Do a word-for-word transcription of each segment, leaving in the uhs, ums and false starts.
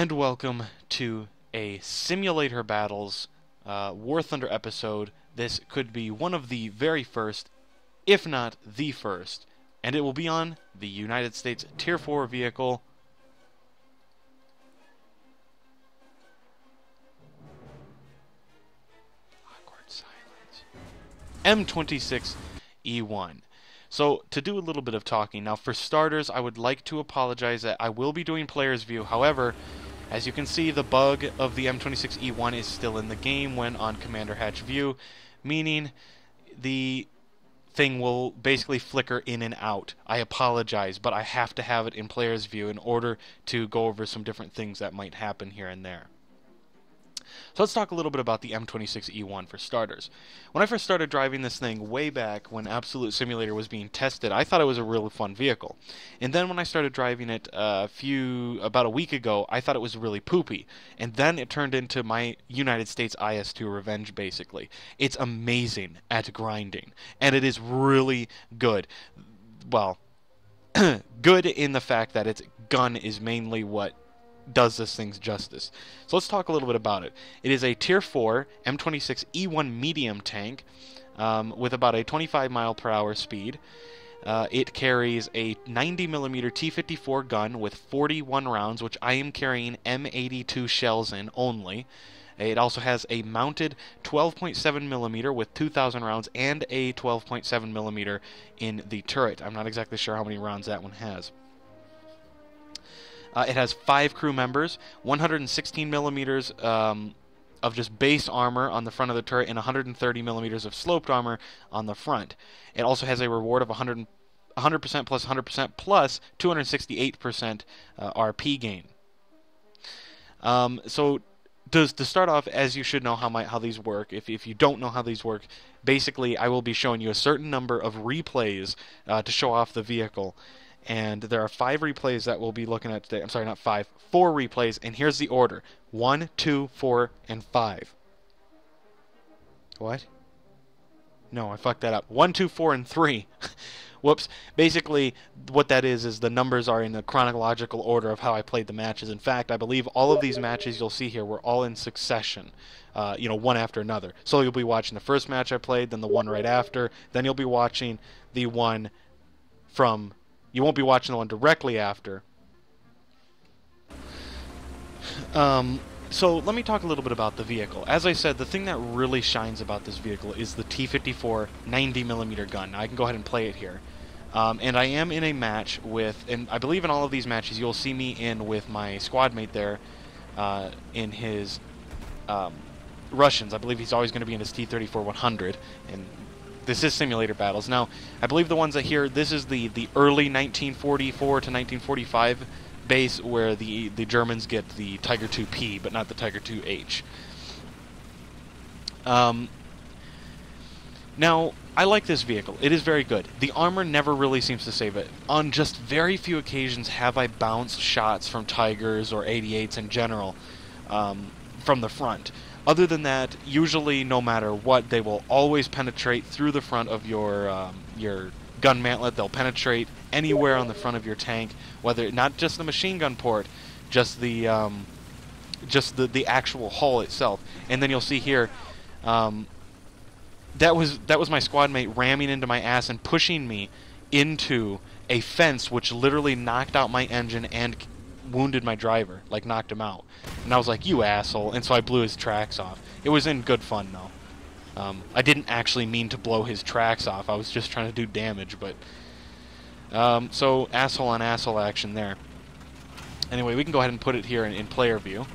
and welcome to a Simulator Battles uh, War Thunder episode. This could be one of the very first, if not the first, and it will be on the United States Tier four vehicle, M twenty-six E one. So, to do a little bit of talking, now for starters, I would like to apologize that I will be doing player's view. However, as you can see, the bug of the M twenty-six E one is still in the game when on Commander Hatch View, meaning the thing will basically flicker in and out. I apologize, but I have to have it in player's view in order to go over some different things that might happen here and there. So let's talk a little bit about the M twenty-six E one for starters. When I first started driving this thing way back when Absolute Simulator was being tested, I thought it was a really fun vehicle. And then when I started driving it a few, about a week ago, I thought it was really poopy. And then it turned into my United States I S two revenge, basically. It's amazing at grinding. And it is really good. Well, good in the fact that its gun is mainly what does this thing's justice. So let's talk a little bit about it. It is a Tier four M twenty-six E one medium tank um, with about a twenty-five mile per hour speed. Uh, it carries a ninety millimeter T fifty-four gun with forty-one rounds, which I am carrying M eighty-two shells in only. It also has a mounted twelve point seven millimeter with two thousand rounds and a twelve point seven millimeter in the turret. I'm not exactly sure how many rounds that one has. Uh, it has five crew members, one hundred sixteen millimeters um, of just base armor on the front of the turret, and one hundred thirty millimeters of sloped armor on the front. It also has a reward of one hundred percent plus one hundred percent plus two hundred sixty-eight percent uh, R P gain. Um, so does, to start off, as you should know how, my, how these work, if, if you don't know how these work, basically I will be showing you a certain number of replays uh, to show off the vehicle. And there are five replays that we'll be looking at today. I'm sorry, not five, four replays, and here's the order. One, two, four, and five. What? No, I fucked that up. One, two, four, and three. Whoops. Basically, what that is, is the numbers are in the chronological order of how I played the matches. In fact, I believe all of these matches you'll see here were all in succession, uh, you know, one after another. So you'll be watching the first match I played, then the one right after, then you'll be watching the one from... You won't be watching the one directly after. Um, so let me talk a little bit about the vehicle. As I said, the thing that really shines about this vehicle is the T fifty-four ninety millimeter gun. Now, I can go ahead and play it here. Um, and I am in a match with, and I believe in all of these matches you'll see me in with my squad mate there uh, in his um, Russians. I believe he's always going to be in his T thirty-four one hundred, and this is Simulator Battles. Now, I believe the ones that here, this is the, the early nineteen forty-four to nineteen forty-five base where the, the Germans get the Tiger two P, but not the Tiger two H. Um, now, I like this vehicle. It is very good. The armor never really seems to save it. On just very few occasions have I bounced shots from Tigers or eighty-eights in general um, from the front. Other than that, usually, no matter what, they will always penetrate through the front of your um, your gun mantlet. They'll penetrate anywhere on the front of your tank, whether not just the machine gun port, just the um, just the the actual hull itself. And then you'll see here, um, that was that was my squad mate ramming into my ass and pushing me into a fence, which literally knocked out my engine and wounded my driver, like knocked him out. And I was like, you asshole, and so I blew his tracks off. It was in good fun, though. Um, I didn't actually mean to blow his tracks off, I was just trying to do damage, but... Um, so, asshole on asshole action there. Anyway, we can go ahead and put it here in, in player view.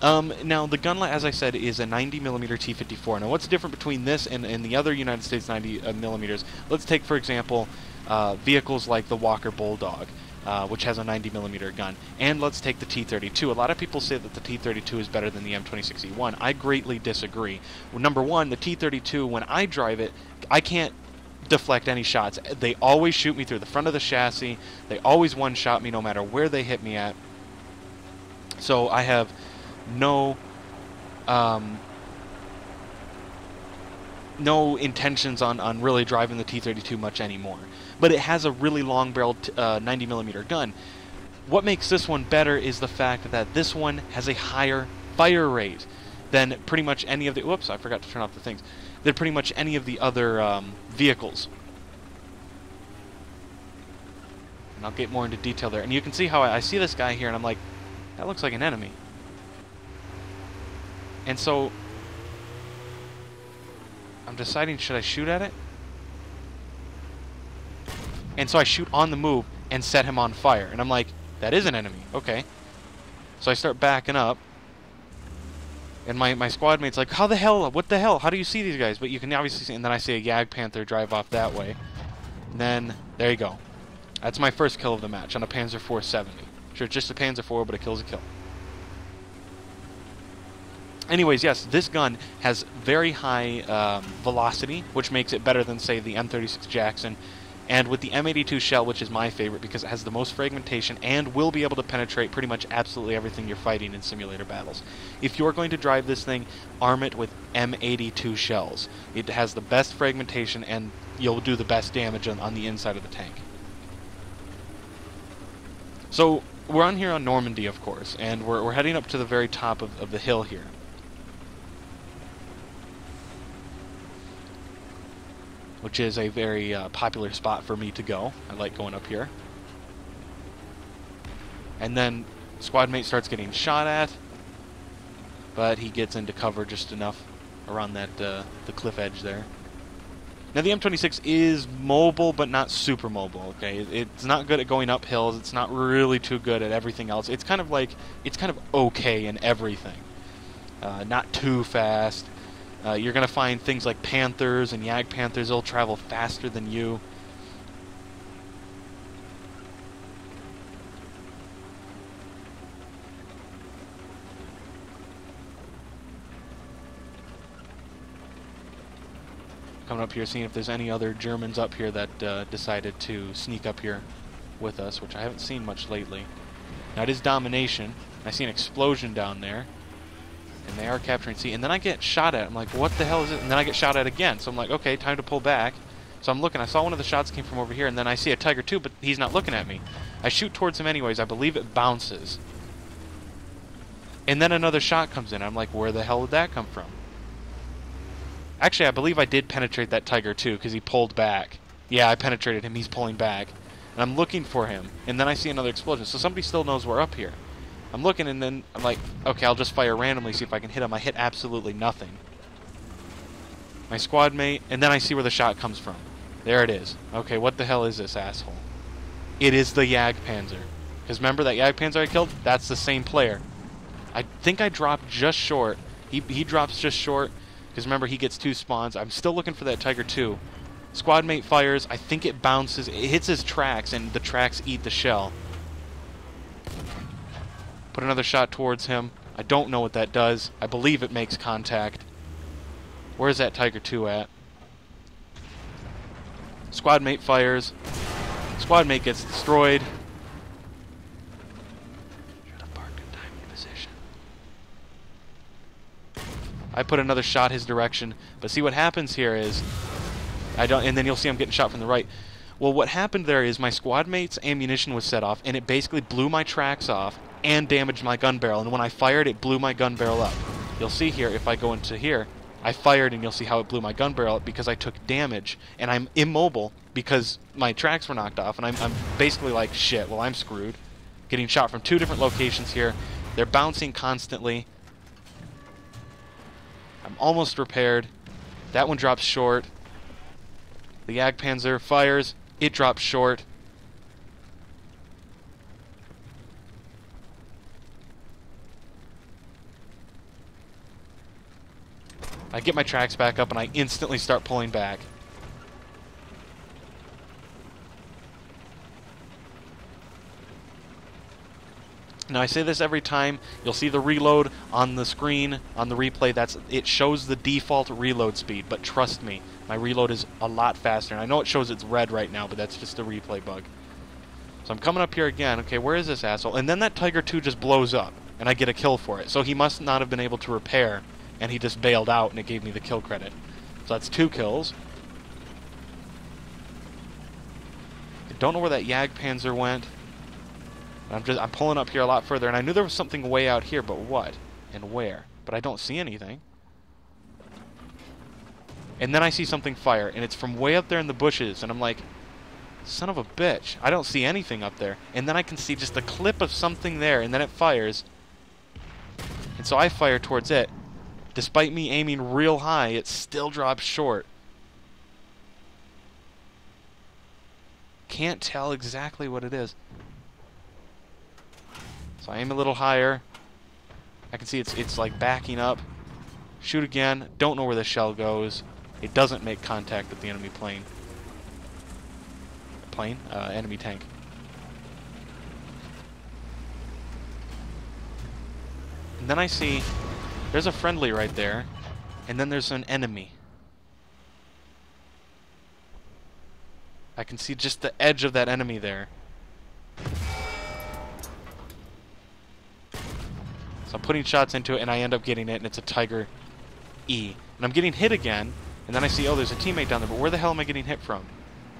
Um, now, the gun, as I said, is a ninety millimeter T fifty-four. Now, what's different between this and, and the other United States ninety millimeters? Let's take, for example, uh, vehicles like the Walker Bulldog. Uh, which has a ninety millimeter gun. And let's take the T thirty-two. A lot of people say that the T thirty-two is better than the M twenty-six E one. I greatly disagree. Well, number one, the T thirty-two, when I drive it, I can't deflect any shots. They always shoot me through the front of the chassis. They always one-shot me no matter where they hit me at. So I have no... Um, no intentions on, on really driving the T thirty-two much anymore. But it has a really long barreled uh, ninety millimeter gun. What makes this one better is the fact that this one has a higher fire rate than pretty much any of the... Whoops, I forgot to turn off the things. Than pretty much any of the other um, vehicles. And I'll get more into detail there. And you can see how I, I see this guy here, and I'm like, that looks like an enemy. And so... I'm deciding, should I shoot at it? And so I shoot on the move and set him on fire. And I'm like, that is an enemy. Okay. So I start backing up. And my, my squad mate's like, how the hell? What the hell? How do you see these guys? But you can obviously see. And then I see a Jagdpanther drive off that way. And then, there you go. That's my first kill of the match on a Panzer four seventy. Sure, it's just a Panzer four, but a kill's a kill. Anyways, yes, this gun has very high um, velocity, which makes it better than, say, the M thirty-six Jackson. And with the M eighty-two shell, which is my favorite because it has the most fragmentation and will be able to penetrate pretty much absolutely everything you're fighting in simulator battles. If you're going to drive this thing, arm it with M eighty-two shells. It has the best fragmentation and you'll do the best damage on, on the inside of the tank. So we're on here on Normandy, of course, and we're, we're heading up to the very top of, of the hill here. Which is a very uh, popular spot for me to go. I like going up here. And then squadmate starts getting shot at, but he gets into cover just enough around that uh, the cliff edge there. Now the M twenty-six is mobile, but not super mobile. Okay, it's not good at going up hills. It's not really too good at everything else. It's kind of like it's kind of okay in everything. Uh, not too fast. Uh, you're going to find things like Panthers and Jagdpanthers. They'll travel faster than you. Coming up here, seeing if there's any other Germans up here that uh, decided to sneak up here with us, which I haven't seen much lately. Now it is domination. I see an explosion down there. And they are capturing C, and then I get shot at. I'm like, what the hell is it? And then I get shot at again. So I'm like, okay, time to pull back. So I'm looking. I saw one of the shots came from over here, and then I see a Tiger two, but he's not looking at me. I shoot towards him anyways. I believe it bounces. And then another shot comes in. I'm like, where the hell did that come from? Actually, I believe I did penetrate that Tiger two because he pulled back. Yeah, I penetrated him. He's pulling back. And I'm looking for him, and then I see another explosion. So somebody still knows we're up here. I'm looking, and then I'm like, okay, I'll just fire randomly, see if I can hit him. I hit absolutely nothing. My squad mate, and then I see where the shot comes from. There it is. Okay, what the hell is this asshole? It is the Jagdpanzer. Because remember that Jagdpanzer I killed? That's the same player. I think I dropped just short. He, he drops just short, because remember, he gets two spawns. I'm still looking for that Tiger two. Squad mate fires. I think it bounces. It hits his tracks, and the tracks eat the shell. Put another shot towards him. I don't know what that does. I believe it makes contact. Where's that Tiger two at? Squadmate fires. Squadmate gets destroyed. Should have parked in timing position. I put another shot his direction, but see what happens here is I don't, and then you'll see I'm getting shot from the right. Well, what happened there is my squadmate's ammunition was set off, and it basically blew my tracks off and damaged my gun barrel, and when I fired, it blew my gun barrel up. You'll see here, if I go into here, I fired, and you'll see how it blew my gun barrel up because I took damage, and I'm immobile because my tracks were knocked off, and I'm, I'm basically like, shit, well, I'm screwed. Getting shot from two different locations here. They're bouncing constantly. I'm almost repaired. That one drops short. The Jagdpanzer fires. It drops short. I get my tracks back up, and I instantly start pulling back. Now, I say this every time. You'll see the reload on the screen, on the replay. That's it shows the default reload speed, but trust me, my reload is a lot faster. And I know it shows it's red right now, but that's just a replay bug. So I'm coming up here again. Okay, where is this asshole? And then that Tiger two just blows up, and I get a kill for it. So he must not have been able to repair. And he just bailed out, and it gave me the kill credit. So that's two kills. I don't know where that Jagdpanzer went. I'm just I'm pulling up here a lot further, and I knew there was something way out here, but what and where? But I don't see anything. And then I see something fire, and it's from way up there in the bushes, and I'm like, son of a bitch, I don't see anything up there. And then I can see just a clip of something there, and then it fires. And so I fire towards it. Despite me aiming real high, it still drops short. Can't tell exactly what it is. So I aim a little higher. I can see it's it's like backing up. Shoot again. Don't know where the shell goes. It doesn't make contact with the enemy plane. Plane? Uh, enemy tank. And then I see there's a friendly right there, and then there's an enemy. I can see just the edge of that enemy there. So I'm putting shots into it, and I end up getting it, and it's a Tiger E. And I'm getting hit again, and then I see, oh, there's a teammate down there, but where the hell am I getting hit from?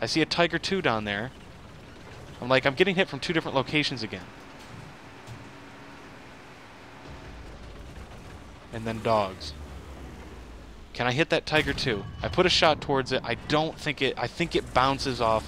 I see a Tiger two down there. I'm like, I'm getting hit from two different locations again. And then dogs. Can I hit that Tiger two? I put a shot towards it. I don't think it... I think it bounces off.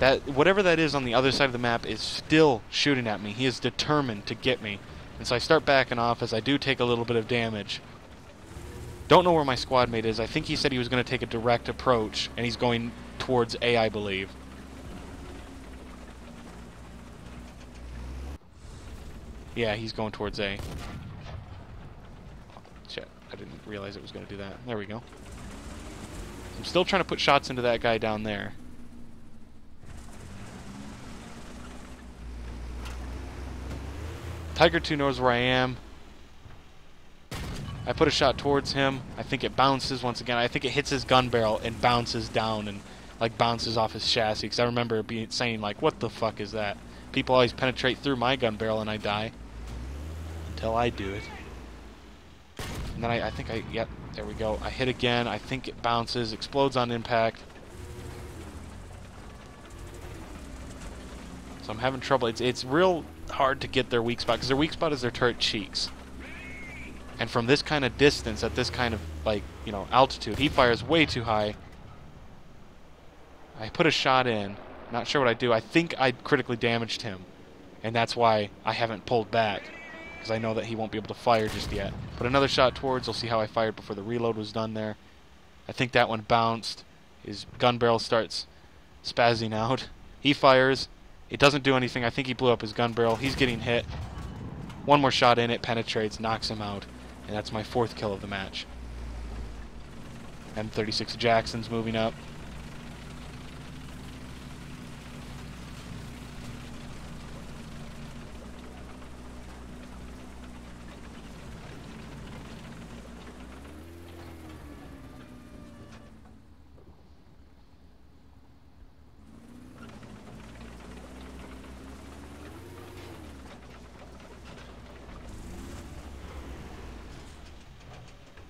That, whatever that is on the other side of the map is still shooting at me. He is determined to get me. And so I start backing off as I do take a little bit of damage. Don't know where my squad mate is. I think he said he was going to take a direct approach, and he's going towards A, I believe. Yeah, he's going towards A. Shit, I didn't realize it was going to do that. There we go. I'm still trying to put shots into that guy down there. Tiger two knows where I am. I put a shot towards him. I think it bounces once again. I think it hits his gun barrel and bounces down and like bounces off his chassis. Because I remember being, saying like, what the fuck is that? People always penetrate through my gun barrel and I die. Until I do it. And then I, I think I, yep, there we go. I hit again. I think it bounces, explodes on impact. So I'm having trouble. It's, it's real hard to get their weak spot, because their weak spot is their turret cheeks. And from this kind of distance, at this kind of, like, you know, altitude, he fires way too high. I put a shot in. Not sure what I do. I think I critically damaged him. And that's why I haven't pulled back, because I know that he won't be able to fire just yet. Put another shot towards. You'll see how I fired before the reload was done there. I think that one bounced. His gun barrel starts spazzing out. He fires. It doesn't do anything. I think he blew up his gun barrel. He's getting hit. One more shot in, it penetrates, knocks him out. And that's my fourth kill of the match. M thirty-six Jackson's moving up.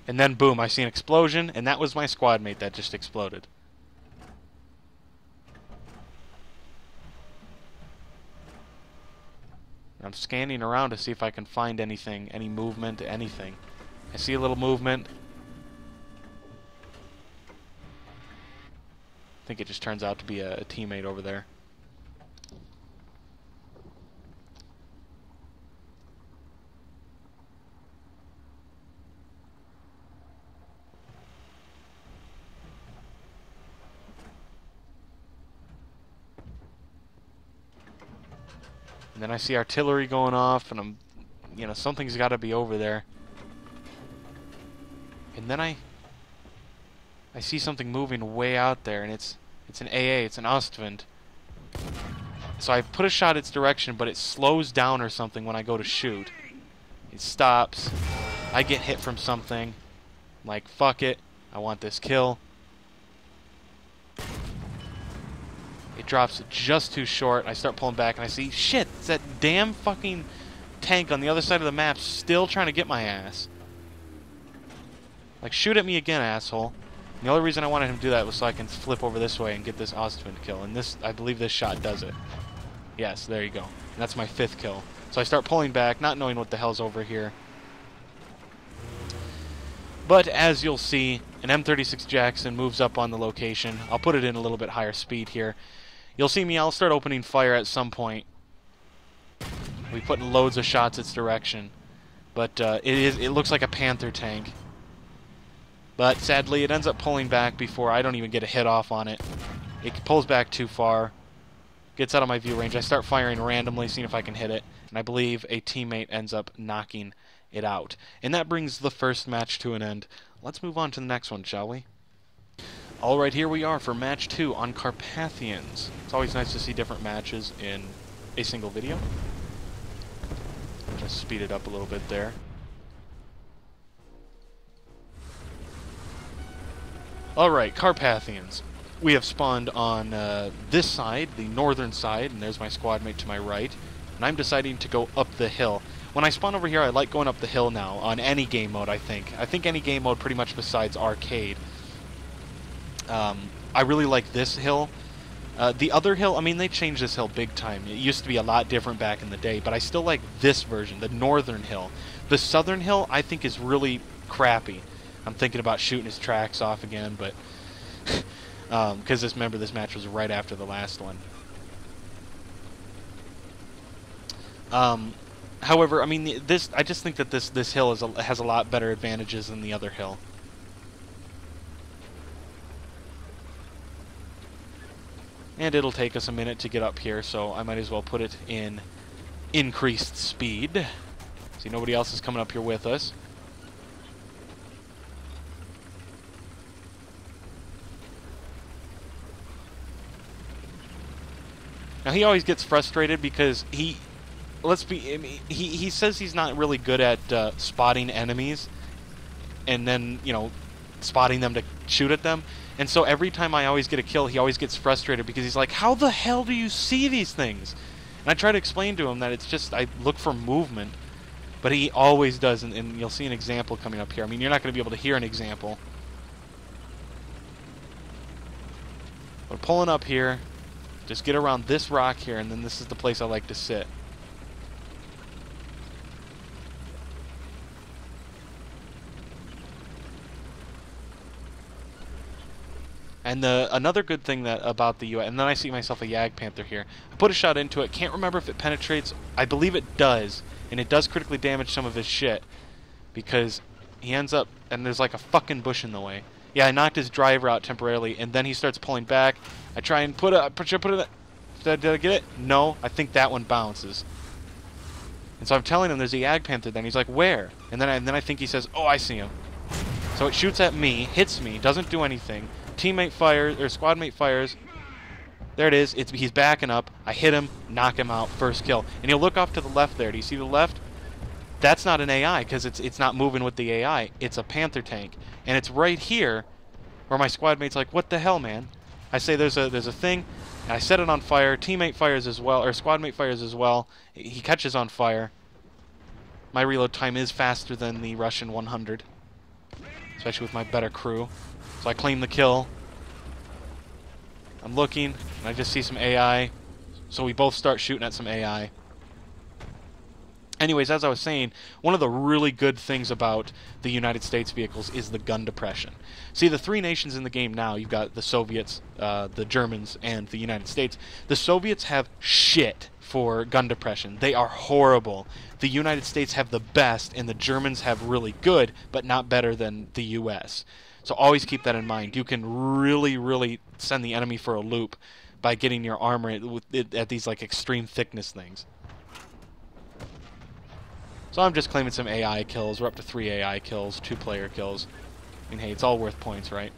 And then, boom, I see an explosion, and that was my squad mate that just exploded. I'm scanning around to see if I can find anything, any movement, anything. I see a little movement. I think it just turns out to be a, a teammate over there. And then I see artillery going off, and I'm, you know, something's got to be over there. And then I, I see something moving way out there, and it's, it's an A A, it's an Ostwind. So I put a shot its direction, but it slows down or something when I go to shoot. It stops. I get hit from something. I'm like, fuck it, I want this kill. Drops just too short. I start pulling back, and I see, shit, it's that damn fucking tank on the other side of the map still trying to get my ass. Like, shoot at me again, asshole. And the only reason I wanted him to do that was so I can flip over this way and get this Ostwind kill. And this, I believe this shot does it. Yes, there you go. And that's my fifth kill. So I start pulling back, not knowing what the hell's over here. But as you'll see, an M thirty-six Jackson moves up on the location. I'll put it in a little bit higher speed here. You'll see me, I'll start opening fire at some point. We put in loads of shots its direction. But uh, it is, it looks like a Panther tank. But sadly, it ends up pulling back before I don't even get a hit off on it. It pulls back too far, gets out of my view range. I start firing randomly, seeing if I can hit it. And I believe a teammate ends up knocking it out. And that brings the first match to an end. Let's move on to the next one, shall we? Alright, here we are for match two on Carpathians. It's always nice to see different matches in a single video. Just speed it up a little bit there. Alright, Carpathians. We have spawned on uh, this side, the northern side, and there's my squad mate to my right. And I'm deciding to go up the hill. When I spawn over here, I like going up the hill now, on any game mode, I think. I think any game mode pretty much besides arcade. Um, I really like this hill. Uh, the other hill, I mean, they changed this hill big time. It used to be a lot different back in the day, but I still like this version, the northern hill. The southern hill, I think, is really crappy. I'm thinking about shooting his tracks off again, but... Because um, this, remember, this match was right after the last one. Um, however, I mean, this, I just think that this, this hill is a, has a lot better advantages than the other hill. And it'll take us a minute to get up here, so I might as well put it in increased speed. See, nobody else is coming up here with us. Now, he always gets frustrated because he, let's be, I mean, he, he says he's not really good at uh, spotting enemies and then, you know, spotting them to shoot at them. And so every time I always get a kill, he always gets frustrated because he's like, how the hell do you see these things? And I try to explain to him that it's just, I look for movement, but he always doesn't, and you'll see an example coming up here. I mean, you're not going to be able to hear an example. We're pulling up here. Just get around this rock here, and then this is the place I like to sit. And the, another good thing that about the U S, and then I see myself a Jagdpanther here. I put a shot into it, can't remember if it penetrates. I believe it does, and it does critically damage some of his shit, because he ends up, and there's like a fucking bush in the way. Yeah, I knocked his driver out temporarily, and then he starts pulling back. I try and put it... Put, put it did I, did I get it? No, I think that one bounces. And so I'm telling him there's a Jagdpanther then. He's like, where? And then, I, and then I think he says, oh, I see him. So it shoots at me, hits me, doesn't do anything. Teammate fires, or squadmate fires. There it is. It's, he's backing up. I hit him, knock him out, first kill. And he'll look off to the left there. Do you see the left? That's not an A I, because it's, it's not moving with the A I. It's a Panther tank. And it's right here where my squad mate's like, what the hell, man? I say there's a there's a thing, and I set it on fire. Teammate fires as well, or squad mate fires as well. He catches on fire. My reload time is faster than the Russian one hundred, especially with my better crew. So I claim the kill. I'm looking, and I just see some A I. So we both start shooting at some A I. Anyways, as I was saying, one of the really good things about the United States vehicles is the gun depression. See, the three nations in the game now, you've got the Soviets, uh, the Germans, and the United States. The Soviets have shit for gun depression. They are horrible. The United States have the best, and the Germans have really good, but not better than the U S. So always keep that in mind. You can really, really send the enemy for a loop by getting your armor at, at these like extreme thickness things. So I'm just claiming some A I kills. We're up to three A I kills, two player kills. I mean, hey, it's all worth points, right?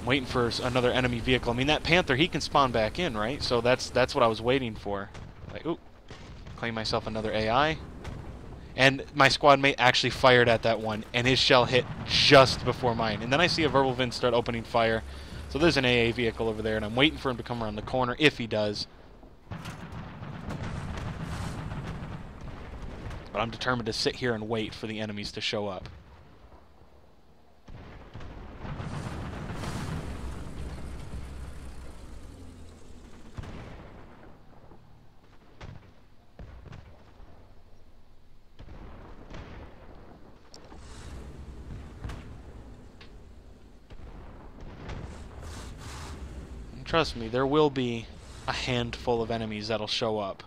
I'm waiting for another enemy vehicle. I mean, that Panther, he can spawn back in, right? So that's that's what I was waiting for. Like, ooh, claim myself another A I. And my squad mate actually fired at that one, and his shell hit just before mine. And then I see a Wirbelwind start opening fire. So there's an A A vehicle over there, and I'm waiting for him to come around the corner, if he does. But I'm determined to sit here and wait for the enemies to show up. Trust me, there will be a handful of enemies that'll show up.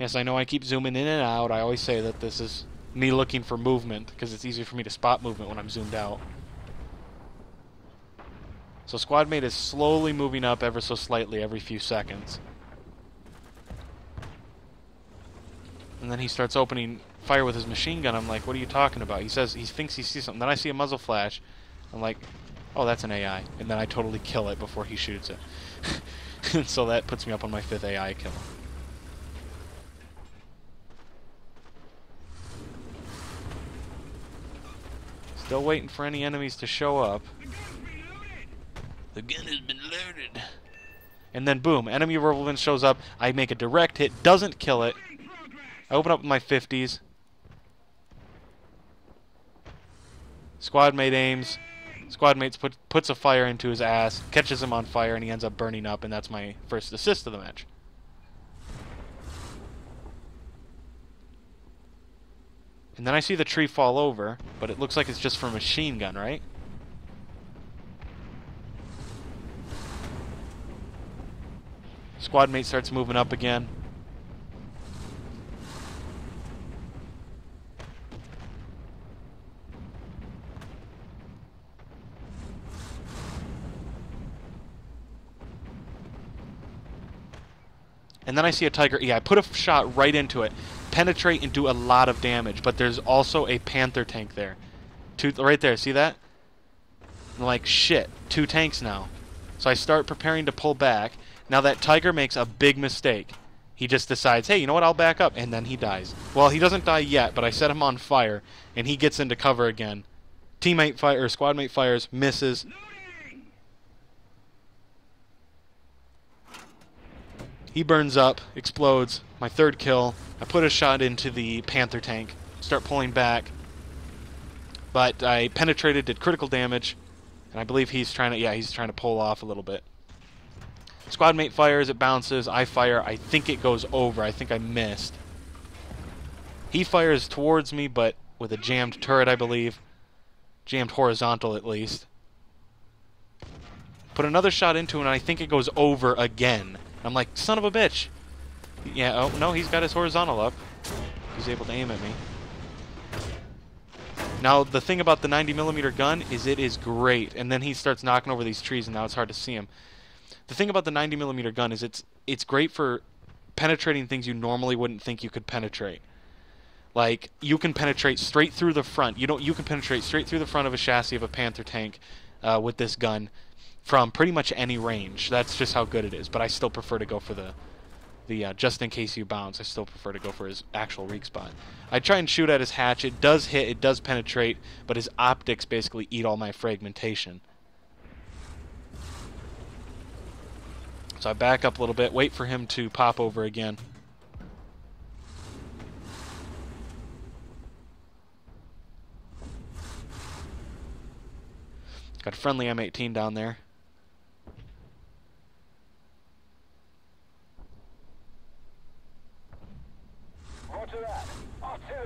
Yes, I know I keep zooming in and out. I always say that this is me looking for movement, because it's easier for me to spot movement when I'm zoomed out. So squadmate is slowly moving up ever so slightly every few seconds. And then he starts opening fire with his machine gun. I'm like, what are you talking about? He says he thinks he sees something. Then I see a muzzle flash. I'm like, oh, that's an A I. And then I totally kill it before he shoots it. And so that puts me up on my fifth A I kill. Still waiting for any enemies to show up. The gun has been loaded. And then boom, enemy Wirbelwind shows up. I make a direct hit, doesn't kill it. I open up with my fifties. Squadmate aims. Squadmate put, puts a fire into his ass, catches him on fire, and he ends up burning up, and that's my first assist of the match. And then I see the tree fall over, but it looks like it's just for a machine gun, right? Squadmate starts moving up again. And then I see a Tiger E. I put a shot right into it, penetrate and do a lot of damage, but there's also a Panther tank there. Two th right there, see that? I'm like, shit, two tanks now. So I start preparing to pull back. Now that Tiger makes a big mistake. He just decides, hey, you know what, I'll back up, and then he dies. Well, he doesn't die yet, but I set him on fire, and he gets into cover again. Teammate fire, or squadmate fires, misses. He burns up, explodes, my third kill. I put a shot into the Panther tank, start pulling back. But I penetrated, did critical damage, and I believe he's trying to, yeah, he's trying to pull off a little bit. Squadmate fires, it bounces, I fire, I think it goes over, I think I missed. He fires towards me, but with a jammed turret, I believe. Jammed horizontal, at least. Put another shot into it, and I think it goes over again. I'm like, son of a bitch! Yeah, oh, no, he's got his horizontal up. He's able to aim at me. Now, the thing about the ninety millimeter gun is it is great, and then he starts knocking over these trees, and now it's hard to see him. The thing about the ninety millimeter gun is it's it's great for penetrating things you normally wouldn't think you could penetrate. Like, you can penetrate straight through the front. You don't. You can penetrate straight through the front of a chassis of a Panther tank uh, with this gun from pretty much any range. That's just how good it is. But I still prefer to go for the the uh, just in case you bounce. I still prefer to go for his actual reek spot. I try and shoot at his hatch. It does hit. It does penetrate. But his optics basically eat all my fragmentation. So I back up a little bit, wait for him to pop over again. Got a friendly M eighteen down there.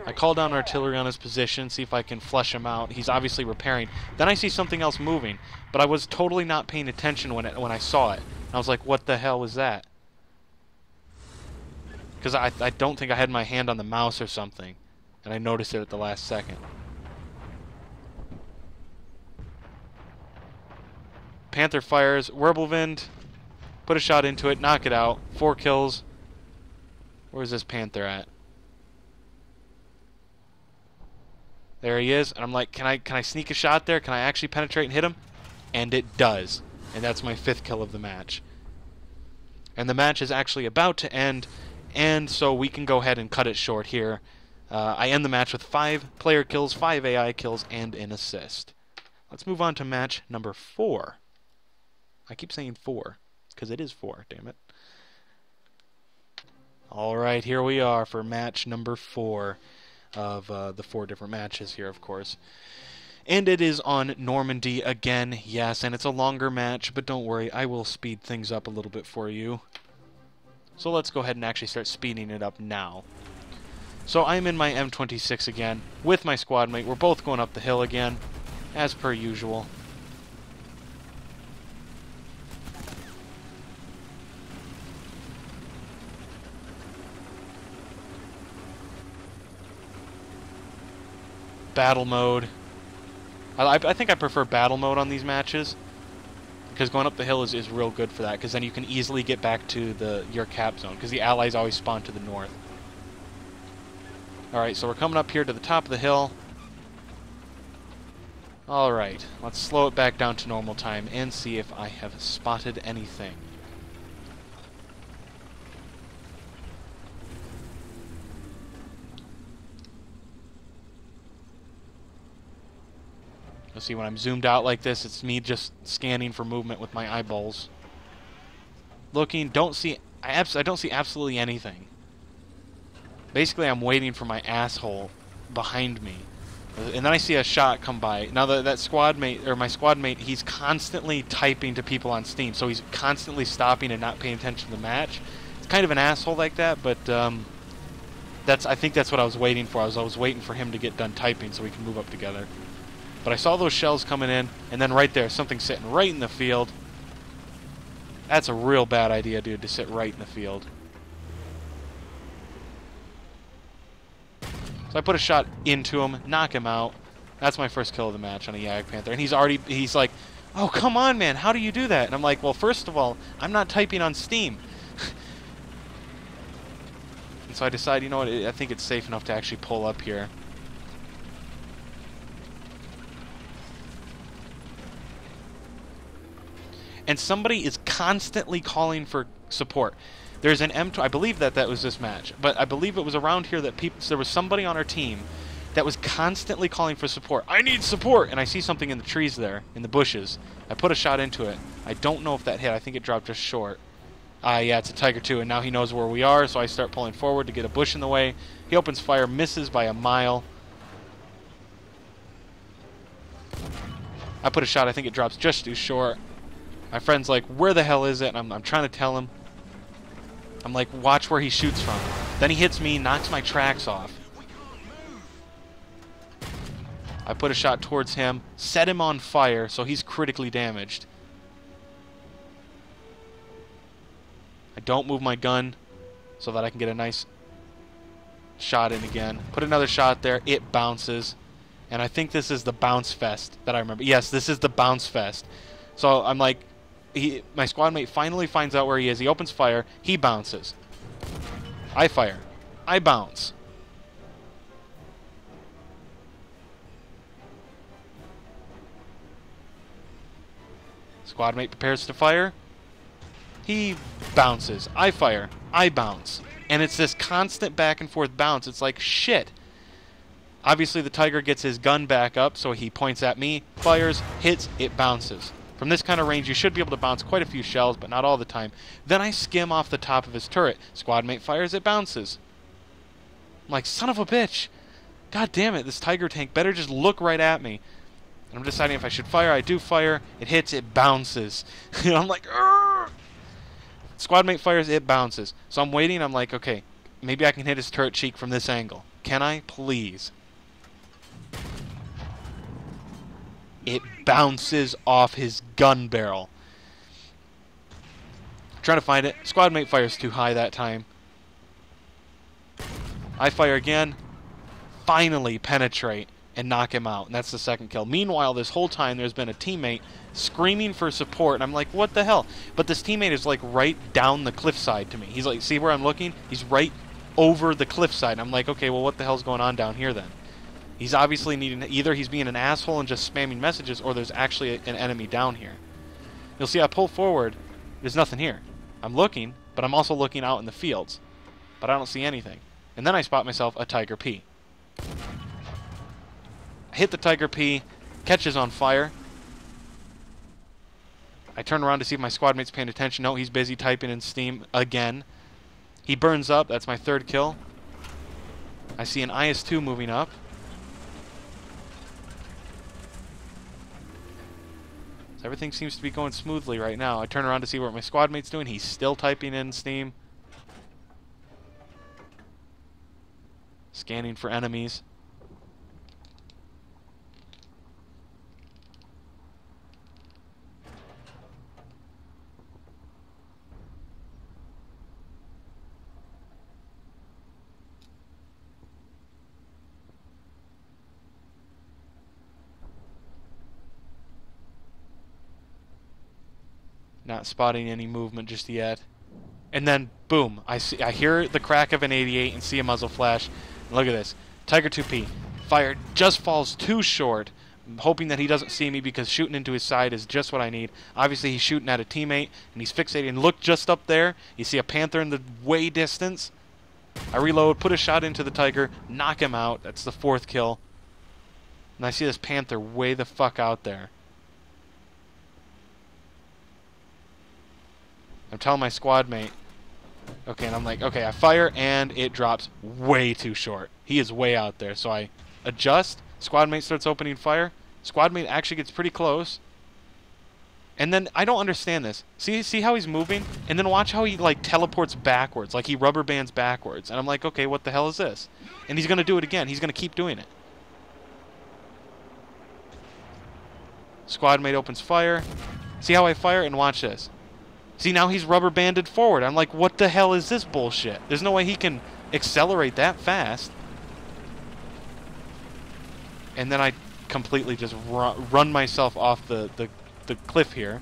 I call down artillery on his position, see if I can flush him out. He's obviously repairing. Then I see something else moving, but I was totally not paying attention when it, when I saw it. I was like, what the hell was that? Because I, I don't think I had my hand on the mouse or something, and I noticed it at the last second. Panther fires, Wirbelwind, put a shot into it, knock it out, four kills. Where's this Panther at? There he is, and I'm like, can I can I sneak a shot there? Can I actually penetrate and hit him? And it does. And that's my fifth kill of the match. And the match is actually about to end, and so we can go ahead and cut it short here. Uh, I end the match with five player kills, five A I kills, and an assist. Let's move on to match number four. I keep saying four, because it is four, damn it. Alright, here we are for match number four of uh, the four different matches here, of course. And it is on Normandy again, yes, and it's a longer match, but don't worry, I will speed things up a little bit for you. So let's go ahead and actually start speeding it up now. So I'm in my M twenty-six again, with my squad mate. We're both going up the hill again, as per usual. Battle mode. I, I think I prefer battle mode on these matches, because going up the hill is, is real good for that, because then you can easily get back to the your cap zone, because the allies always spawn to the north. Alright, so we're coming up here to the top of the hill. Alright, let's slow it back down to normal time and see if I have spotted anything. You'll see when I'm zoomed out like this, it's me just scanning for movement with my eyeballs. Looking, don't see... I, abs I don't see absolutely anything. Basically, I'm waiting for my asshole behind me. And then I see a shot come by. Now, the, that squad mate, or my squad mate, he's constantly typing to people on Steam, so he's constantly stopping and not paying attention to the match. It's kind of an asshole like that, but um, that's I think that's what I was waiting for. I was, I was waiting for him to get done typing so we can move up together. But I saw those shells coming in, and then right there, something sitting right in the field. That's a real bad idea, dude, to sit right in the field. So I put a shot into him, knock him out. That's my first kill of the match on a Jagdpanther. And he's already, he's like, oh, come on, man, how do you do that? And I'm like, well, first of all, I'm not typing on Steam. And so I decide, you know what, I think it's safe enough to actually pull up here. And somebody is constantly calling for support. There's an M two, I believe that that was this match, but I believe it was around here that people, there was somebody on our team that was constantly calling for support. I need support! And I see something in the trees there, in the bushes. I put a shot into it. I don't know if that hit. I think it dropped just short. Ah, uh, yeah, it's a Tiger two, and now he knows where we are, so I start pulling forward to get a bush in the way. He opens fire, misses by a mile. I put a shot, I think it drops just too short. My friend's like, where the hell is it? And I'm, I'm trying to tell him. I'm like, watch where he shoots from. Then he hits me, knocks my tracks off. I put a shot towards him, set him on fire, so he's critically damaged. I don't move my gun so that I can get a nice shot in again. Put another shot there, it bounces. And I think this is the bounce fest that I remember. Yes, this is the bounce fest. So I'm like... He, my squad mate finally finds out where he is. He opens fire. He bounces. I fire. I bounce. Squad mate prepares to fire. He bounces. I fire. I bounce. And it's this constant back and forth bounce. It's like, shit. Obviously the Tiger gets his gun back up, so he points at me, fires, hits, it bounces. From this kind of range, you should be able to bounce quite a few shells, but not all the time. Then I skim off the top of his turret. Squadmate fires, it bounces. I'm like, son of a bitch. God damn it, this Tiger tank better just look right at me. And I'm deciding if I should fire. I do fire. It hits, it bounces. And I'm like, argh! Squadmate fires, it bounces. So I'm waiting. I'm like, okay, maybe I can hit his turret cheek from this angle. Can I? Please. It bounces off his gun barrel. Trying to find it. Squadmate fires too high that time. I fire again. Finally penetrate and knock him out. And that's the second kill. Meanwhile, this whole time there's been a teammate screaming for support. And I'm like, what the hell? But this teammate is like right down the cliffside to me. He's like, see where I'm looking? He's right over the cliffside. And I'm like, okay, well, what the hell's going on down here then? He's obviously needing, either he's being an asshole and just spamming messages, or there's actually a, an enemy down here. You'll see I pull forward, there's nothing here. I'm looking, but I'm also looking out in the fields, but I don't see anything. And then I spot myself a Tiger P. I hit the Tiger P, catches on fire. I turn around to see if my squad mate's paying attention. No, he's busy typing in Steam again. He burns up. That's my third kill. I see an I S two moving up. So everything seems to be going smoothly right now. I turn around to see what my squad mate's doing. He's still typing in Steam. Scanning for enemies. Not spotting any movement just yet. And then, boom, I see, I hear the crack of an eighty-eight and see a muzzle flash. And look at this. Tiger two P, fired, just falls too short. I'm hoping that he doesn't see me because shooting into his side is just what I need. Obviously, he's shooting at a teammate, and he's fixating. Look just up there. You see a Panther in the way distance. I reload, put a shot into the Tiger, knock him out. That's the fourth kill. And I see this Panther way the fuck out there. I'm telling my squad mate, okay, and I'm like, okay, I fire, and it drops way too short. He is way out there, so I adjust. Squad mate starts opening fire. Squad mate actually gets pretty close. And then, I don't understand this. See see how he's moving? And then watch how he, like, teleports backwards, like he rubber bands backwards. And I'm like, okay, what the hell is this? And he's going to do it again. He's going to keep doing it. Squad mate opens fire. See how I fire? And watch this. See, now he's rubber banded forward. I'm like, what the hell is this bullshit? There's no way he can accelerate that fast. And then I completely just ru run myself off the, the, the cliff here.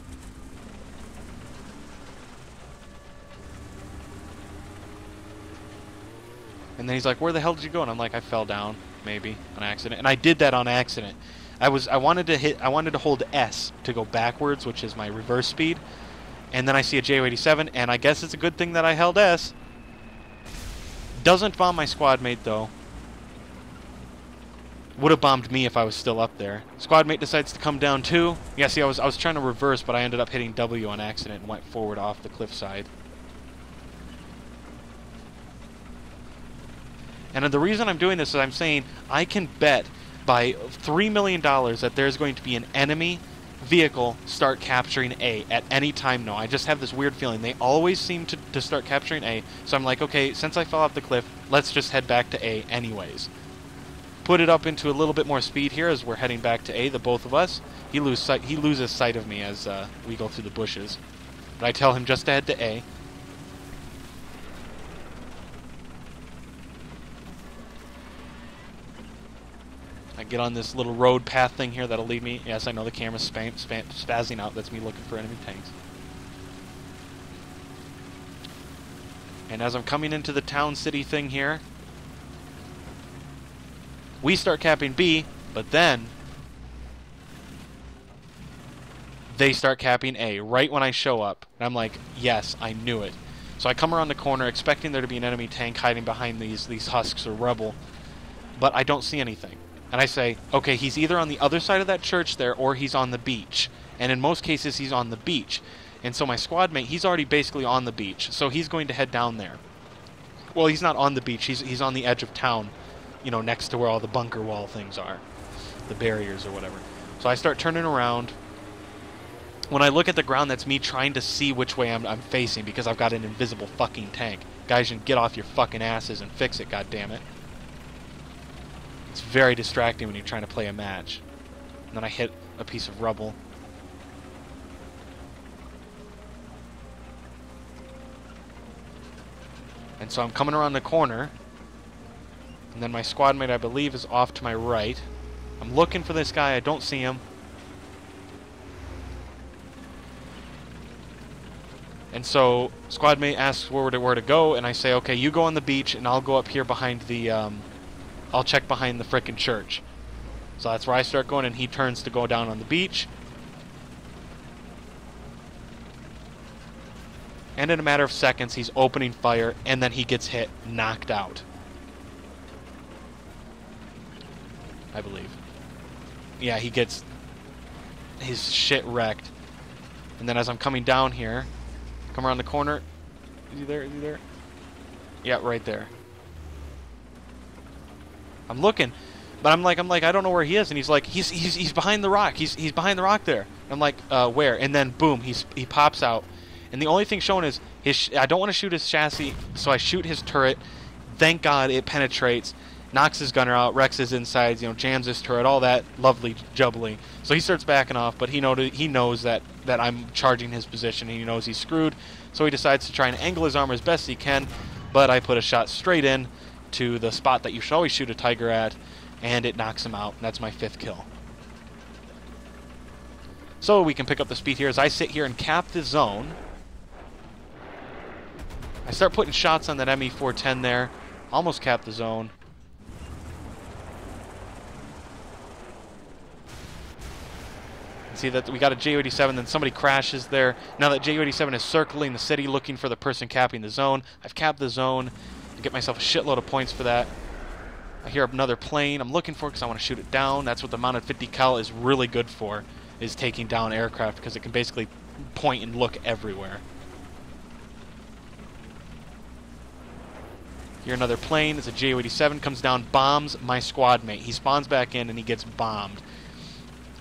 And then he's like, where the hell did you go? And I'm like, I fell down, maybe, on accident. And I did that on accident. I was I wanted to hit I wanted to hold S to go backwards, which is my reverse speed. And then I see a J U eighty-seven, and I guess it's a good thing that I held S. Doesn't bomb my squad mate, though. Would have bombed me if I was still up there. Squad mate decides to come down, too. Yeah, see, I was, I was trying to reverse, but I ended up hitting W on accident and went forward off the cliffside. And the reason I'm doing this is I'm saying I can bet by three million dollars that there's going to be an enemy vehicle start capturing A at any time now. I just have this weird feeling. They always seem to, to start capturing A, so I'm like, okay, since I fell off the cliff, let's just head back to A anyways. Put it up into a little bit more speed here as we're heading back to A, the both of us. He, lose sight, he loses sight of me as uh, we go through the bushes. But I tell him just to head to A. I get on this little road path thing here that'll lead me. Yes, I know the camera's spam, spam, spazzing out. That's me looking for enemy tanks. And as I'm coming into the town city thing here, we start capping B, but then they start capping A right when I show up. And I'm like, yes, I knew it. So I come around the corner expecting there to be an enemy tank hiding behind these, these husks or rubble, but I don't see anything. And I say, okay, he's either on the other side of that church there or he's on the beach. And in most cases, he's on the beach. And so my squad mate, he's already basically on the beach. So he's going to head down there. Well, he's not on the beach. He's, he's on the edge of town, you know, next to where all the bunker wall things are, the barriers or whatever. So I start turning around. When I look at the ground, that's me trying to see which way I'm, I'm facing because I've got an invisible fucking tank. Guys, you can get off your fucking asses and fix it, goddammit. It's very distracting when you're trying to play a match. And then I hit a piece of rubble. And so I'm coming around the corner. And then my squad mate, I believe, is off to my right. I'm looking for this guy. I don't see him. And so squad mate asks where to, where to go. And I say, okay, you go on the beach and I'll go up here behind the... Um, I'll check behind the frickin' church. So that's where I start going, and he turns to go down on the beach. And in a matter of seconds, he's opening fire, and then he gets hit, knocked out. I believe. Yeah, he gets his shit wrecked. And then as I'm coming down here, come around the corner. Is he there? Is he there? Yeah, right there. I'm looking. But I'm like, I'm like, I don't know where he is, and he's like, he's he's he's behind the rock. He's he's behind the rock there. And I'm like, uh, where? And then boom, he's he pops out, and the only thing shown is his. Sh I don't want to shoot his chassis, so I shoot his turret. Thank God it penetrates, knocks his gunner out, wrecks his insides, you know, jams his turret, all that lovely jubbly. So he starts backing off, but he know he knows that that I'm charging his position, and he knows he's screwed. So he decides to try and angle his armor as best he can, but I put a shot straight in to the spot that you should always shoot a tiger at. And it knocks him out. That's my fifth kill. So we can pick up the speed here as I sit here and cap the zone. I start putting shots on that M E four ten there. Almost cap the zone. See that we got a J U eighty-seven, then somebody crashes there. Now that J U eighty-seven is circling the city looking for the person capping the zone. I've capped the zone. I get myself a shitload of points for that. I hear another plane. I'm looking for it because I want to shoot it down. That's what the mounted fifty cal is really good for, is taking down aircraft, because it can basically point and look everywhere. Hear another plane. It's a J U eighty-seven. Comes down, bombs my squad mate. He spawns back in, and he gets bombed.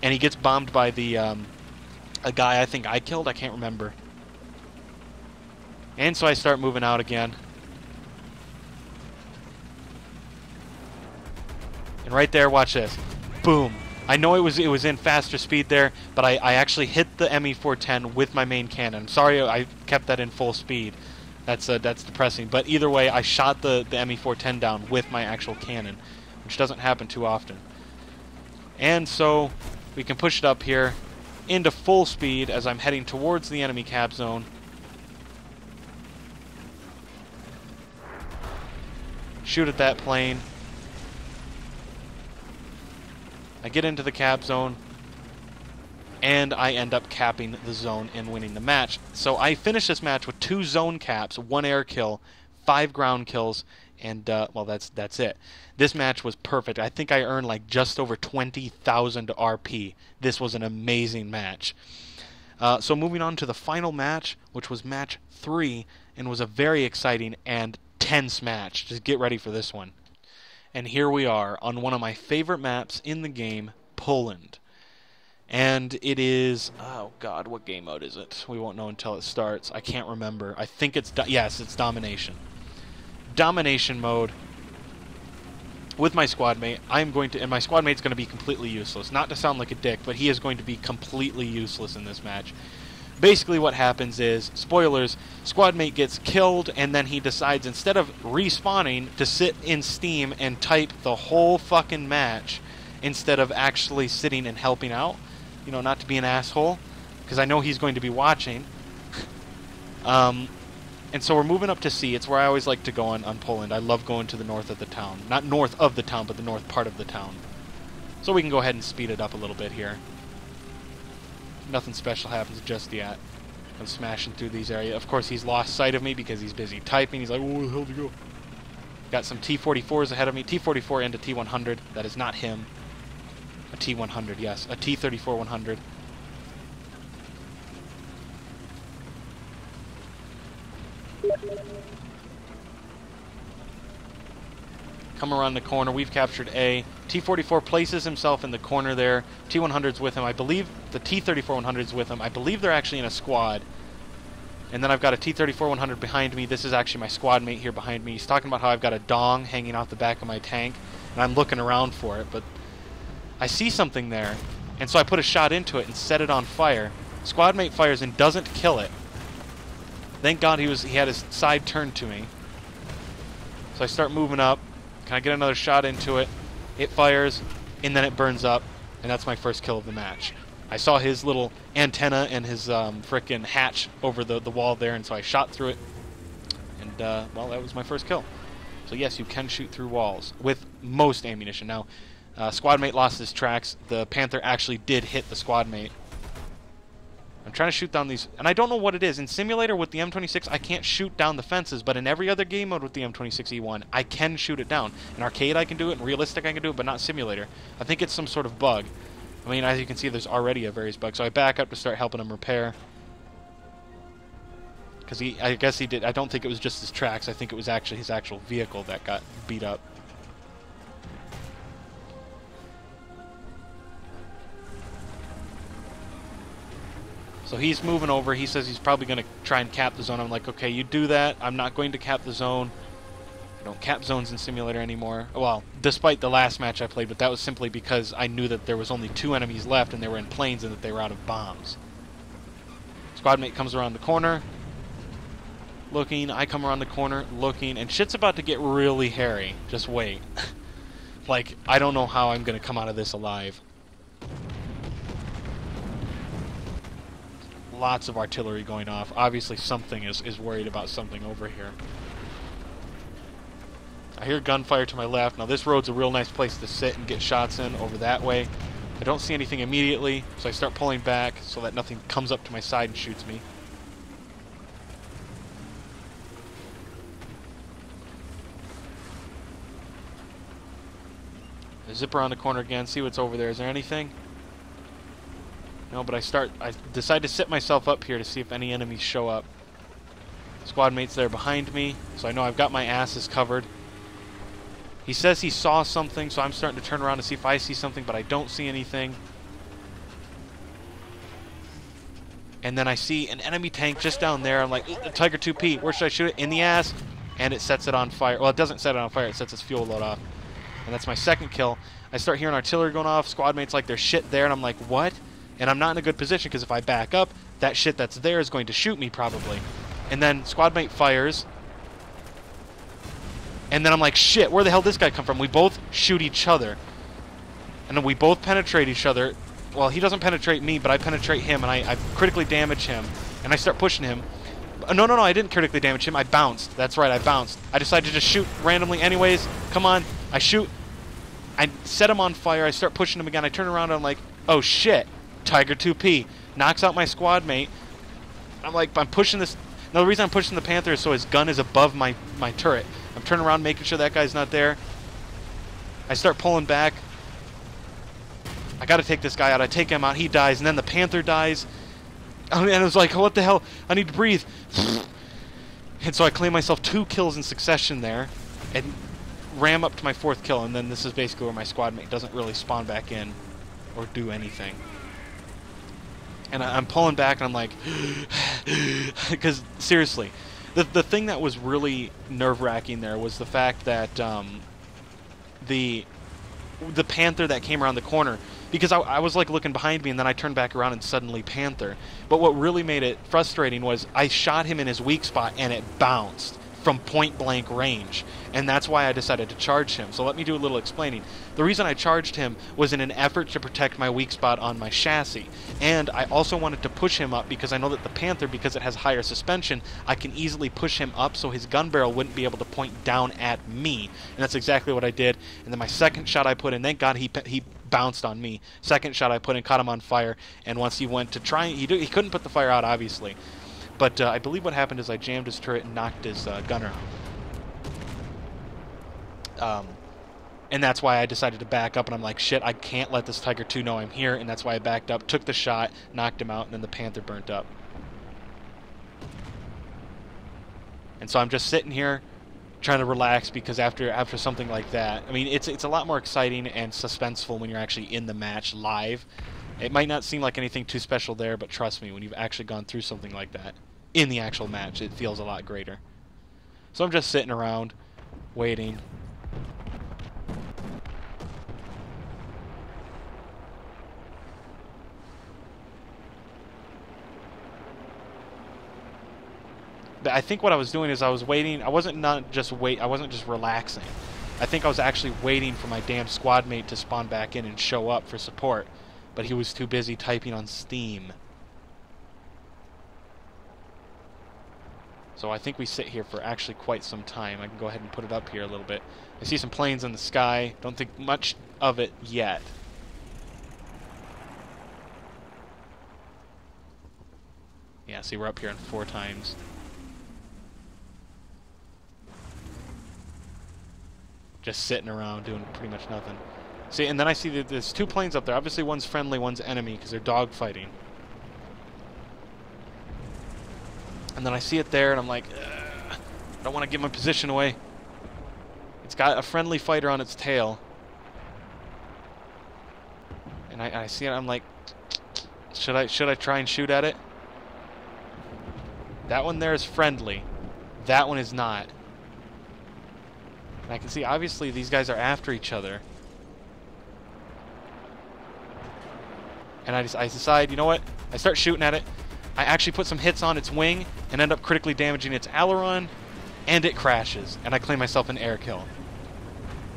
And he gets bombed by the um, a guy I think I killed. I can't remember. And so I start moving out again. And right there, watch this. Boom. I know it was it was in faster speed there, but I, I actually hit the M E four ten with my main cannon. I'm sorry I kept that in full speed. That's uh, that's depressing. But either way, I shot the, the M E four ten down with my actual cannon, which doesn't happen too often. And so we can push it up here into full speed as I'm heading towards the enemy cap zone. Shoot at that plane. I get into the cap zone, and I end up capping the zone and winning the match. So I finish this match with two zone caps, one air kill, five ground kills, and, uh, well, that's that's it. This match was perfect. I think I earned, like, just over twenty thousand R P. This was an amazing match. Uh, so moving on to the final match, which was match three, and was a very exciting and tense match. Just get ready for this one. And here we are on one of my favorite maps in the game, Poland. And it is... oh god, what game mode is it? We won't know until it starts. I can't remember. I think it's... yes, it's Domination. Domination mode. With my squad mate, I'm going to... and my squad mate's going to be completely useless. Not to sound like a dick, but he is going to be completely useless in this match. Basically what happens is, spoilers, squadmate gets killed, and then he decides, instead of respawning, to sit in Steam and type the whole fucking match instead of actually sitting and helping out. You know, not to be an asshole, because I know he's going to be watching. um, and so we're moving up to sea. It's where I always like to go on, on Poland. I love going to the north of the town. Not north of the town, but the north part of the town. So we can go ahead and speed it up a little bit here. Nothing special happens just yet. I'm smashing through these areas. Of course, he's lost sight of me because he's busy typing. He's like, where the hell did you go? Got some T forty-fours ahead of me. T forty-four and a T one hundred. That is not him. A T one hundred, yes. A T thirty-four one hundred. Come around the corner. We've captured A. T forty-four places himself in the corner there. T one hundred's with him. I believe the T thirty-four one hundred's with him. I believe they're actually in a squad. And then I've got a T thirty-four one hundred behind me. This is actually my squad mate here behind me. He's talking about how I've got a dong hanging off the back of my tank. And I'm looking around for it, but I see something there. And so I put a shot into it and set it on fire. Squad mate fires and doesn't kill it. Thank God he was he had his side turned to me. So I start moving up. Can I get another shot into it? It fires, and then it burns up, and that's my first kill of the match. I saw his little antenna and his um, frickin' hatch over the, the wall there, and so I shot through it, and, uh, well, that was my first kill. So yes, you can shoot through walls with most ammunition. Now, Uh, squadmate lost his tracks. The Panther actually did hit the squadmate. I'm trying to shoot down these, and I don't know what it is. In Simulator with the M twenty-six, I can't shoot down the fences, but in every other game mode with the M twenty-six E one, I can shoot it down. In Arcade, I can do it. In Realistic, I can do it, but not Simulator. I think it's some sort of bug. I mean, as you can see, there's already a various bug, so I back up to start helping him repair. Because he, I guess he did, I don't think it was just his tracks. I think it was actually his actual vehicle that got beat up. So he's moving over. He says he's probably going to try and cap the zone. I'm like, okay, you do that. I'm not going to cap the zone. I don't cap zones in Simulator anymore. Well, despite the last match I played, but that was simply because I knew that there was only two enemies left, and they were in planes, and that they were out of bombs. Squadmate comes around the corner, looking. I come around the corner, looking. And shit's about to get really hairy. Just wait. Like, I don't know how I'm going to come out of this alive. Lots of artillery going off. Obviously something is, is worried about something over here. I hear gunfire to my left. Now this road's a real nice place to sit and get shots in over that way. I don't see anything immediately, so I start pulling back so that nothing comes up to my side and shoots me. I zip around the corner again, see what's over there. Is there anything? No, but I start. I decide to sit myself up here to see if any enemies show up. Squad mate's there behind me, so I know I've got my asses covered. He says he saw something, so I'm starting to turn around to see if I see something, but I don't see anything. And then I see an enemy tank just down there. I'm like, Tiger two P, where should I shoot it? In the ass, and it sets it on fire. Well, it doesn't set it on fire, it sets its fuel load off. And that's my second kill. I start hearing artillery going off. Squad mate's like, there's shit there, and I'm like, what? And I'm not in a good position, because if I back up, that shit that's there is going to shoot me, probably. And then squadmate fires. And then I'm like, shit, where the hell did this guy come from? We both shoot each other. And then we both penetrate each other. Well, he doesn't penetrate me, but I penetrate him, and I, I critically damage him. And I start pushing him. No, no, no, I didn't critically damage him. I bounced. That's right, I bounced. I decided to just shoot randomly anyways. Come on. I shoot. I set him on fire. I start pushing him again. I turn around, and I'm like, oh, shit. Tiger two P knocks out my squad mate. I'm like, I'm pushing this. Now the reason I'm pushing the Panther is so his gun is above my my turret. I'm turning around, making sure that guy's not there. I start pulling back. I got to take this guy out. I take him out. He dies, and then the Panther dies. And I was like, what the hell? I need to breathe. And so I claim myself two kills in succession there, and ram up to my fourth kill. And then this is basically where my squad mate doesn't really spawn back in or do anything. And I'm pulling back, and I'm like, because seriously, the the thing that was really nerve-wracking there was the fact that um, the the Panther that came around the corner, because I, I was like looking behind me, and then I turned back around, and suddenly Panther. But what really made it frustrating was I shot him in his weak spot, and it bounced from point-blank range, and that's why I decided to charge him. So let me do a little explaining. The reason I charged him was in an effort to protect my weak spot on my chassis, and I also wanted to push him up because I know that the Panther, because it has higher suspension, I can easily push him up so his gun barrel wouldn't be able to point down at me, and that's exactly what I did. And then my second shot I put in, thank God he, he bounced on me. Second shot I put in, caught him on fire, and once he went to try, he, do, he couldn't put the fire out, obviously. But uh, I believe what happened is I jammed his turret and knocked his uh, gunner out. Um, and that's why I decided to back up, and I'm like, shit, I can't let this Tiger two know I'm here, and that's why I backed up, took the shot, knocked him out, and then the Panther burnt up. And so I'm just sitting here trying to relax, because after after something like that, I mean, it's it's a lot more exciting and suspenseful when you're actually in the match live. It might not seem like anything too special there, but trust me, when you've actually gone through something like that in the actual match, it feels a lot greater. So I'm just sitting around, waiting. But I think what I was doing is I was waiting. I wasn't not just wait. I wasn't just relaxing. I think I was actually waiting for my damn squad mate to spawn back in and show up for support. But he was too busy typing on Steam. So I think we sit here for actually quite some time. I can go ahead and put it up here a little bit. I see some planes in the sky. Don't think much of it yet. Yeah, see, we're up here in four times. Just sitting around doing pretty much nothing. See, and then I see that there's two planes up there. Obviously one's friendly, one's enemy, because they're dogfighting. And then I see it there, and I'm like, ugh, I don't want to give my position away. It's got a friendly fighter on its tail. And I, I see it, I'm like, should I, should I try and shoot at it? That one there is friendly. That one is not. And I can see, obviously, these guys are after each other. And I, just, I decide, you know what? I start shooting at it. I actually put some hits on its wing and end up critically damaging its aileron, and it crashes. And I claim myself an air kill.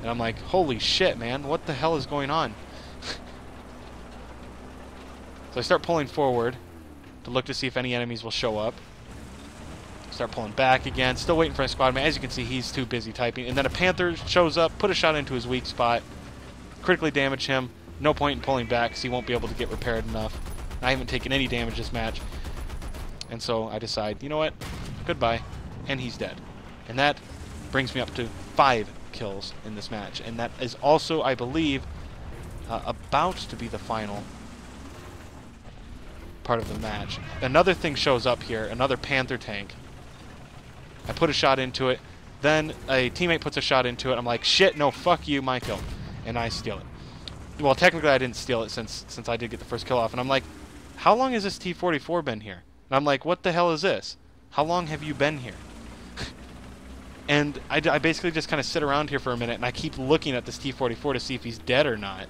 And I'm like, holy shit, man. What the hell is going on? So I start pulling forward to look to see if any enemies will show up. Start pulling back again. Still waiting for my squad mate. As you can see, he's too busy typing. And then a Panther shows up, put a shot into his weak spot, critically damage him. No point in pulling back because he won't be able to get repaired enough. I haven't taken any damage this match. And so I decide, you know what? Goodbye. And he's dead. And that brings me up to five kills in this match. And that is also, I believe, uh, about to be the final part of the match. Another thing shows up here, another Panther tank. I put a shot into it, then a teammate puts a shot into it. I'm like, shit, no, fuck you, my kill. And I steal it. Well, technically I didn't steal it since since I did get the first kill off. And I'm like, how long has this T forty-four been here? And I'm like, what the hell is this? How long have you been here? And I, I basically just kind of sit around here for a minute, and I keep looking at this T forty-four to see if he's dead or not.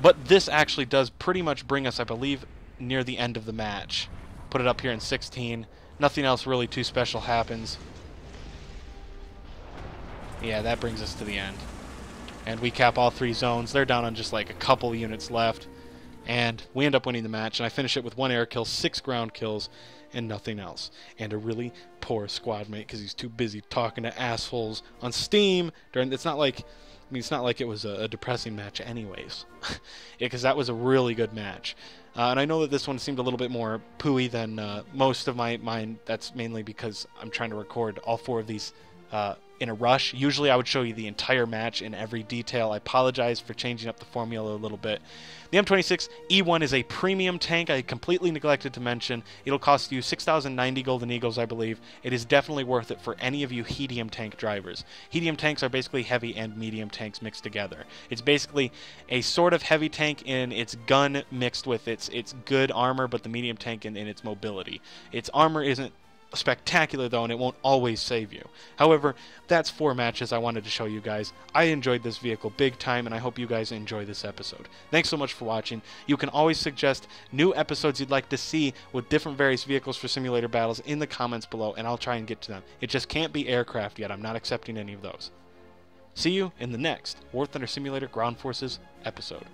But this actually does pretty much bring us, I believe, near the end of the match. Put it up here in sixteen. Nothing else really too special happens. Yeah, that brings us to the end. And we cap all three zones. They're down on just like a couple units left. And we end up winning the match. And I finish it with one air kill, six ground kills, and nothing else. And a really poor squad mate because he's too busy talking to assholes on Steam. During, it's not like, I mean, it's not like it was a, a depressing match anyways. Because yeah, that was a really good match. Uh, and I know that this one seemed a little bit more pooey than uh, most of my mine. That's mainly because I'm trying to record all four of these uh, in a rush. Usually I would show you the entire match in every detail. I apologize for changing up the formula a little bit. The M twenty-six E one is a premium tank I completely neglected to mention. It'll cost you six thousand ninety Golden Eagles, I believe. It is definitely worth it for any of you hedium tank drivers. Hedium tanks are basically heavy and medium tanks mixed together. It's basically a sort of heavy tank in its gun mixed with its, its good armor, but the medium tank in, in its mobility. Its armor isn't spectacular though, and it won't always save you. However, that's four matches I wanted to show you guys. I enjoyed this vehicle big time, and I hope you guys enjoy this episode. Thanks so much for watching. You can always suggest new episodes you'd like to see with different various vehicles for Simulator Battles in the comments below, and I'll try and get to them. It just can't be aircraft yet. I'm not accepting any of those. See you in the next War Thunder Simulator Ground Forces episode.